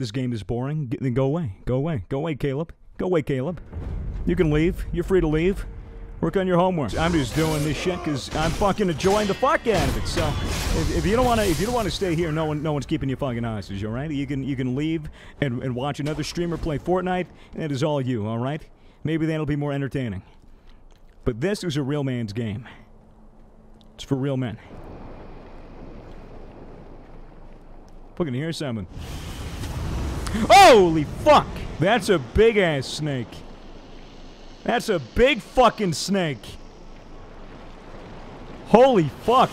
This game is boring. Then go away. Go away. Go away, Caleb. Go away, Caleb. You can leave. You're free to leave. Work on your homework. I'm just doing this shit because I'm fucking enjoying the fuck out of it. So, if you don't wanna stay here, no one's keeping you fucking hostage. All right, you can leave and watch another streamer play Fortnite. And that is all you. All right, maybe that'll be more entertaining. But this is a real man's game. It's for real men. Fucking hear something. Holy fuck! That's a big ass snake. That's a big fucking snake. Holy fuck.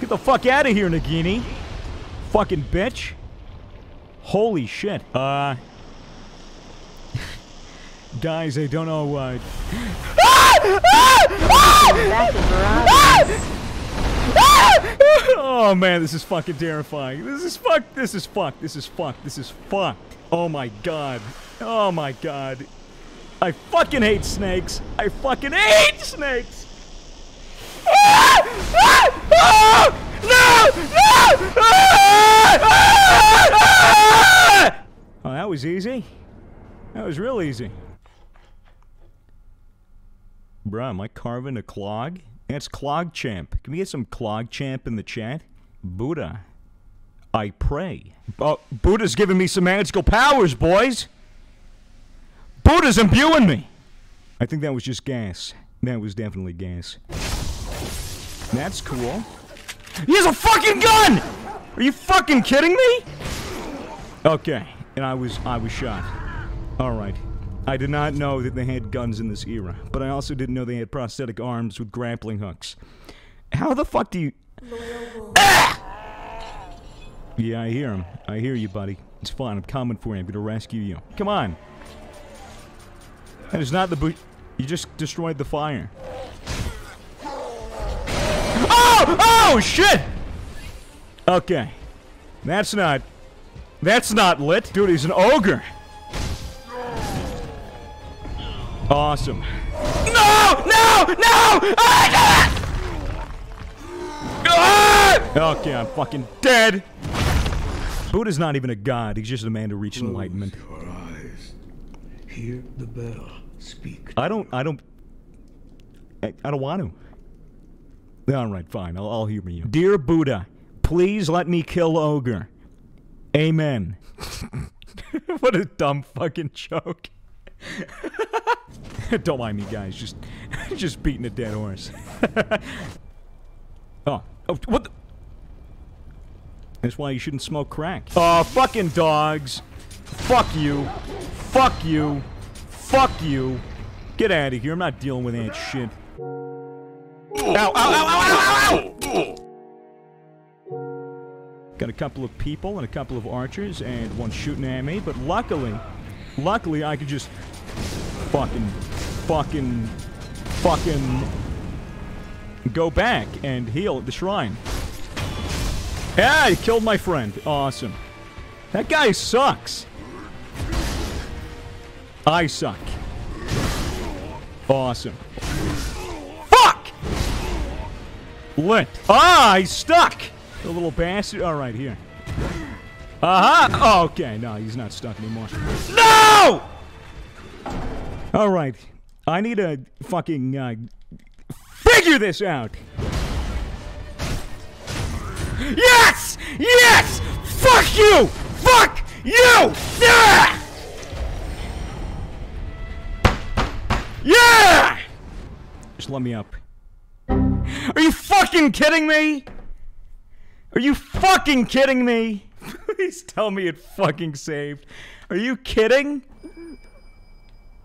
Get the fuck out of here, Nagini. Fucking bitch. Holy shit. Guys, I don't know why. Oh man, this is fucking terrifying. This is fucked. Oh my god. Oh my god. I fucking hate snakes. I fucking hate snakes. Ah! Ah! Ah! No! No! Ah! Ah! Ah! Oh, that was easy. That was real easy. Bruh, am I carving a clog? That's Clog Champ. Can we get some Clog Champ in the chat? Buddha, I pray. Oh, Buddha's giving me some magical powers, boys. Buddha's imbuing me! I think that was just gas. That was definitely gas. That's cool. He has a fucking gun! Are you fucking kidding me? Okay, and I was shot. Alright. I did not know that they had guns in this era, but I also didn't know they had prosthetic arms with grappling hooks. How the fuck do you... Ah! Yeah, I hear him. I hear you, buddy. It's fine, I'm coming for you. I'm gonna rescue you. Come on! That is not the boot. You just destroyed the fire. Oh! Oh, shit! Okay. That's not lit. Dude, he's an ogre. Awesome. No! No! No! Ah! Okay, I'm fucking dead. Buddha's not even a god. He's just a man to reach enlightenment. Hear the bell speak. I don't want to. Alright, fine. I'll humor you. Dear Buddha, please let me kill ogre. Amen. What a dumb fucking joke. Don't mind me, guys. Just beating a dead horse. Oh, what the? That's why you shouldn't smoke crack. Oh, fucking dogs. Fuck you. Fuck you. Fuck you. Get out of here. I'm not dealing with that shit. Ow, ow, ow, ow, ow, ow! Got a couple of people and a couple of archers and one shooting at me, but luckily I could just fucking go back and heal at the shrine. Yeah, he killed my friend. Awesome. That guy sucks. I suck. Awesome. Fuck! Lit. Ah, he's stuck! The little bastard. Alright, here. Uh-huh! Okay, no, he's not stuck anymore. No! Alright. I need to fucking, figure this out! Yes! Yes! Fuck you! Fuck you! Yeah! Yeah! Just let me up. Are you fucking kidding me? Are you fucking kidding me? Please tell me it fucking saved. Are you kidding?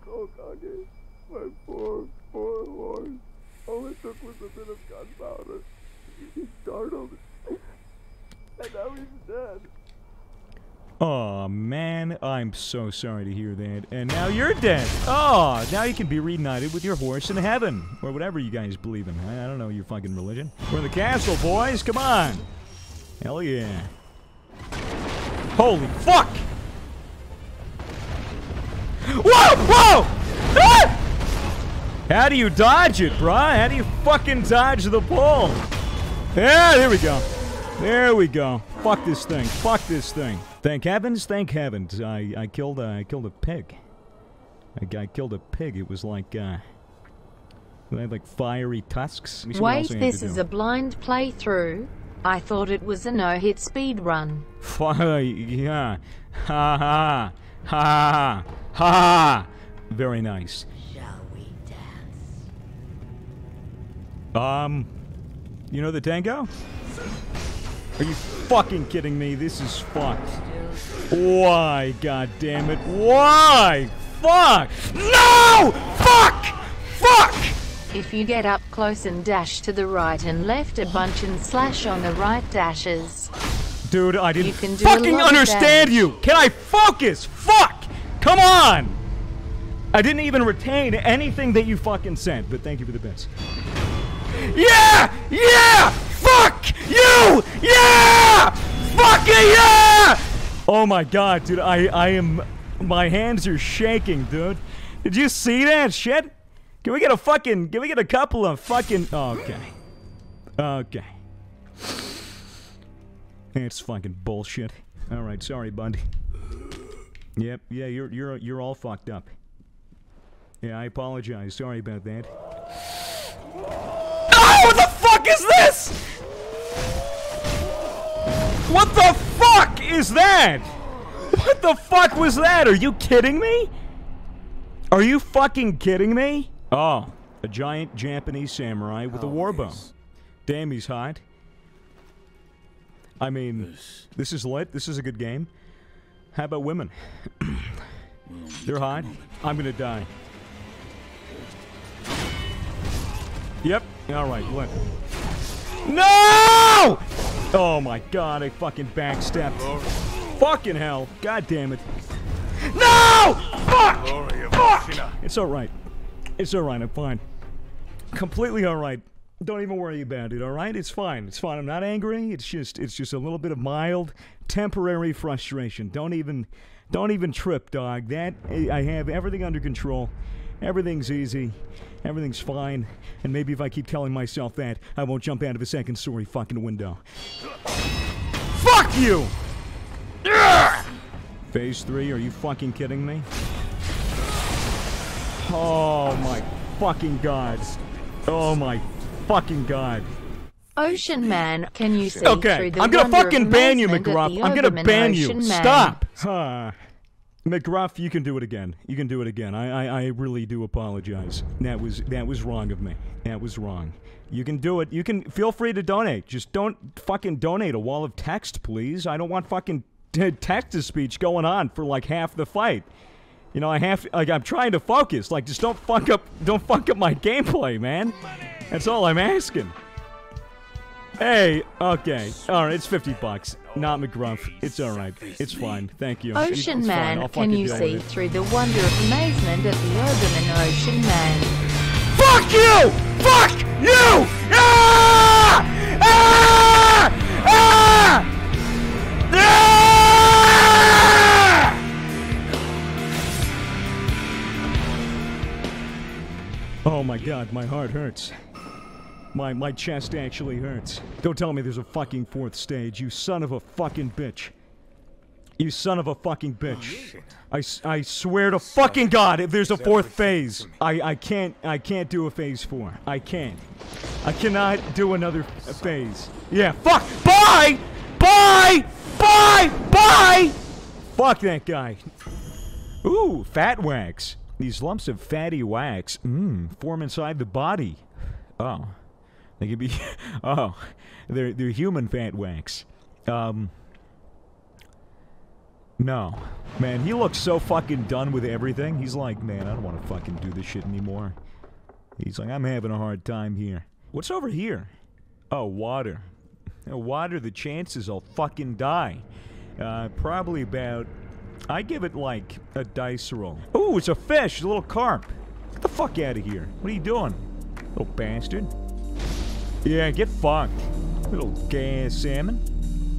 Oh, Kage, my poor lord. All it took was a bit of gunpowder. He startled. And now he's dead. Oh man, I'm so sorry to hear that. And now you're dead. Oh, now you can be reunited with your horse in heaven, or whatever you guys believe in. I don't know your fucking religion. We're in the castle, boys. Come on. Hell yeah. Holy fuck! Whoa! Whoa! Ah! How do you dodge it, bruh? How do you fucking dodge the ball? Yeah, there we go. There we go. Fuck this thing. Fuck this thing. Thank heavens, thank heavens. I killed a pig. I killed a pig. It was like, they had like fiery tusks. Wait, this is a blind playthrough? I thought it was a no-hit speed run. Yeah. Ha ha. Ha ha. Ha ha. Very nice. Shall we dance? You know the tango? Are you fucking kidding me? This is fucked. Why, goddammit? Why? Fuck! No! Fuck! Fuck! If you get up close and dash to the right and left a bunch and slash on the right dashes. Dude, I didn't fucking understand you! Can I focus? Fuck! Come on! I didn't even retain anything that you fucking said, but thank you for the best. Yeah! Yeah! Fuck you! Yeah! Fucking yeah! Oh my god, dude, I am... My hands are shaking, dude. Did you see that shit? Can we get a fucking... Can we get a couple of fucking... Okay. Okay. That's fucking bullshit. Alright, sorry, Bundy. Yep, yeah, you're all fucked up. Yeah, I apologize. Sorry about that. Oh, what the fuck is this?! What the fuck is that?! What the fuck was that?! Are you kidding me?! Are you fucking kidding me?! Oh, a giant Japanese samurai with a war bow. Damn, he's hot. I mean, this is lit. This is a good game. How about women? They're hot. I'm gonna die. Yep. Alright, lit. No! Oh my god, I fucking backstepped. Fucking hell. God damn it. No! Fuck! Fuck! It's alright. It's alright, I'm fine. Completely alright. Don't even worry about it, alright? It's fine. It's fine. I'm not angry. It's just a little bit of mild, temporary frustration. Don't even trip, dog. That I have everything under control. Everything's easy. Everything's fine. And maybe if I keep telling myself that, I won't jump out of a second story fucking window. Fuck you! Phase 3, are you fucking kidding me? Oh my fucking god. Oh my fucking god. Ocean Man, can you see through the... Okay, I'm gonna fucking ban you, McGruff. I'm gonna ban you. Stop! McGruff, you can do it again. You can do it again. I really do apologize. That was wrong of me. That was wrong. You can do it. You can... Feel free to donate. Just don't fucking donate a wall of text, please. I don't want fucking text-to-speech going on for like half the fight. You know, I have to, like, I'm trying to focus. Like, just don't fuck up my gameplay, man. That's all I'm asking. Hey, okay, all right, it's $50. Not McGruff. It's all right. It's fine. Thank you. Ocean Man, can you see through the wonder of amazement at the Oberman Ocean Man? Fuck you! Fuck you! Ah! Ah! Ah! Ah! Oh my god, my heart hurts. My chest actually hurts. Don't tell me there's a fucking fourth stage, you son of a fucking bitch. You son of a fucking bitch. I swear to fucking god, if there's a fourth phase, I can't do a phase 4. I can't. I cannot do another phase. Yeah, fuck! Bye! Bye! Bye! Bye! Fuck that guy. Ooh, fat wax. These lumps of fatty wax, form inside the body. Oh, they could be. Oh, they're human fat wax. No, man, he looks so fucking done with everything. He's like, man, I don't want to fucking do this shit anymore. He's like, I'm having a hard time here. What's over here? Oh, water. Water. The chances I'll fucking die. Probably about... I give it like a dice roll. Ooh, it's a fish, a little carp. Get the fuck out of here. What are you doing? Little bastard. Yeah, get fucked. Little gay ass salmon.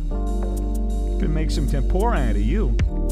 Gonna make some tempura out of you.